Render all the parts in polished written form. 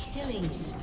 Killing spree.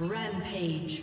Rampage.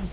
His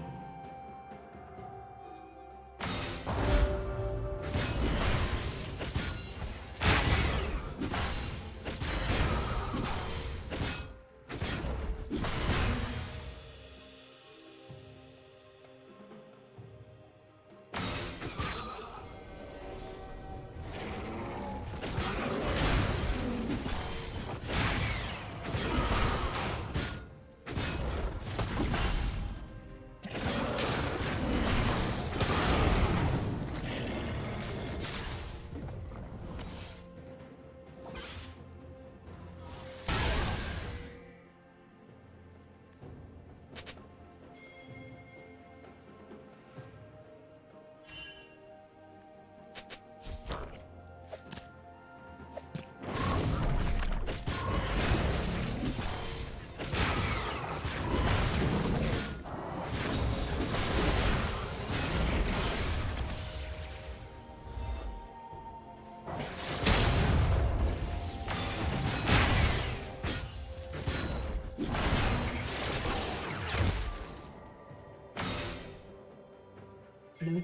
Blue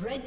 Red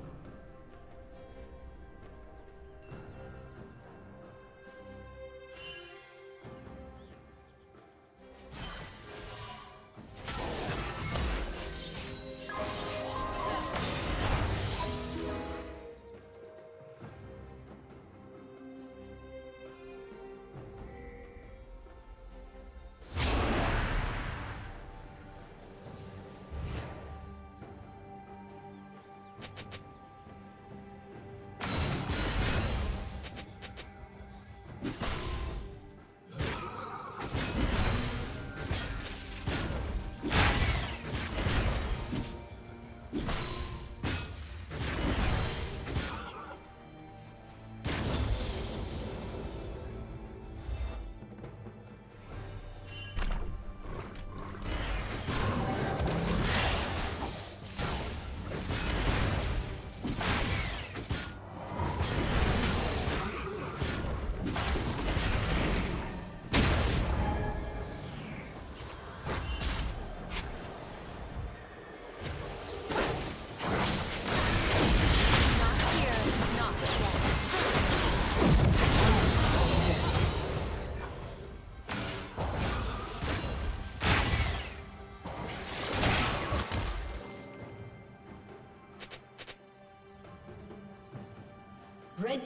Red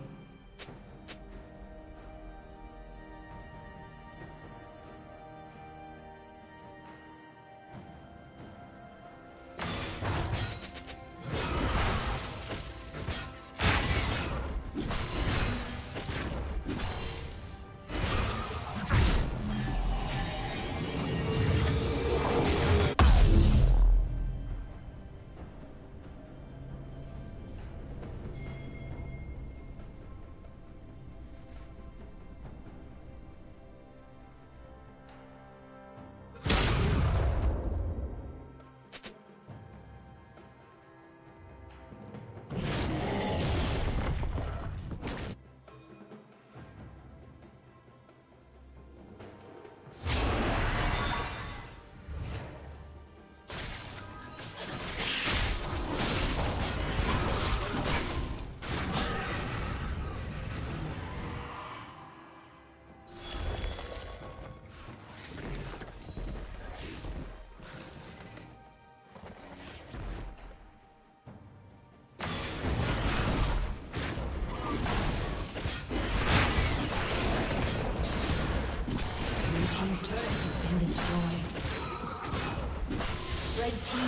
Blue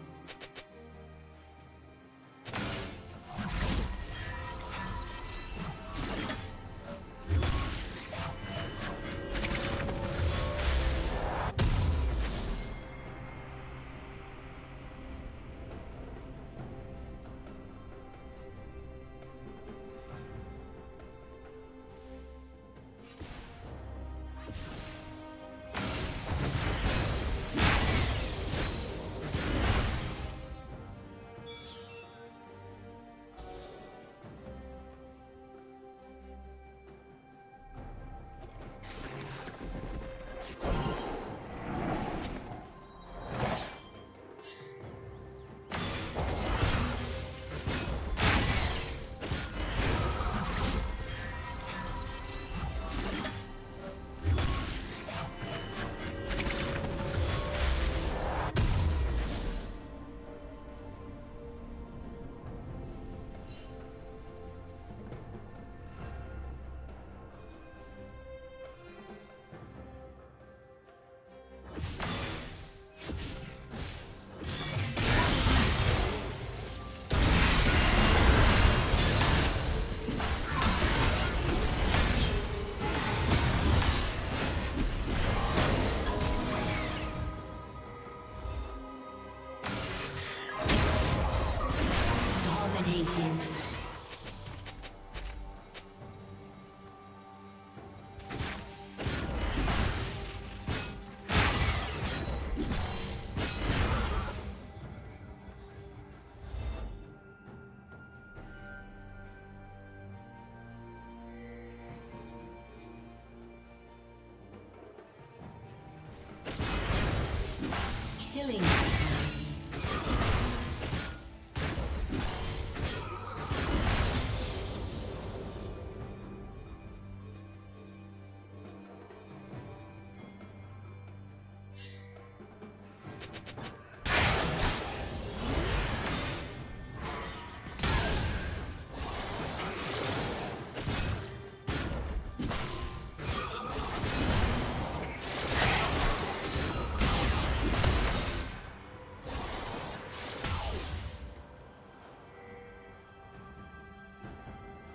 Killing.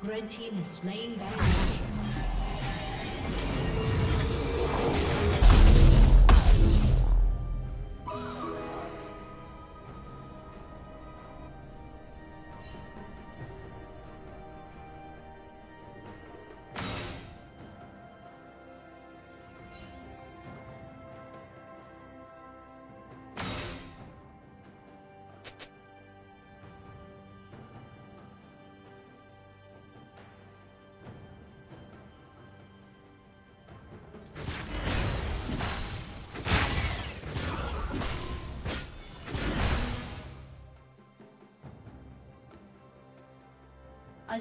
Red team is slain by Baron. A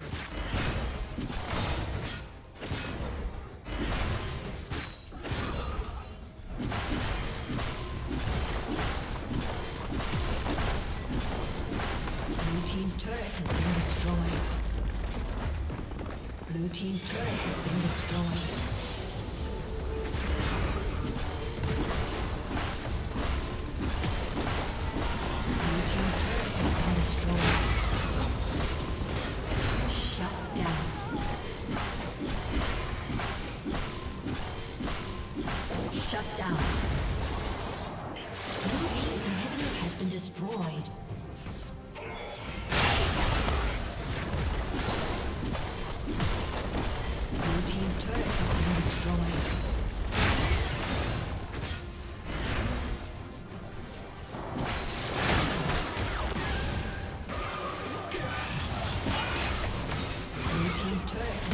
Blue team's turret has been destroyed. Blue team's turret has been destroyed. Turret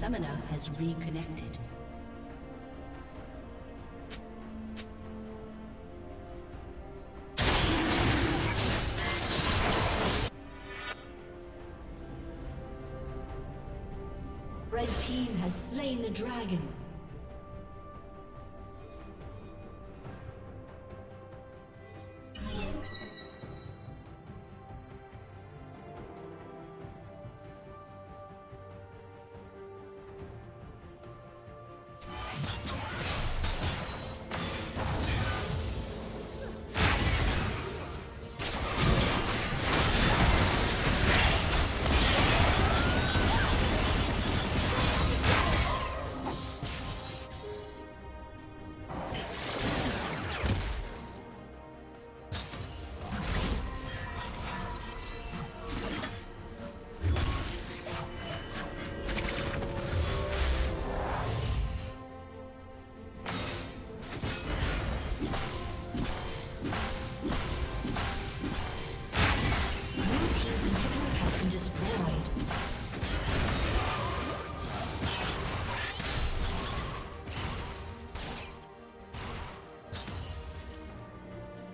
summoner has reconnected. Red team has slain the dragon.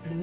Blue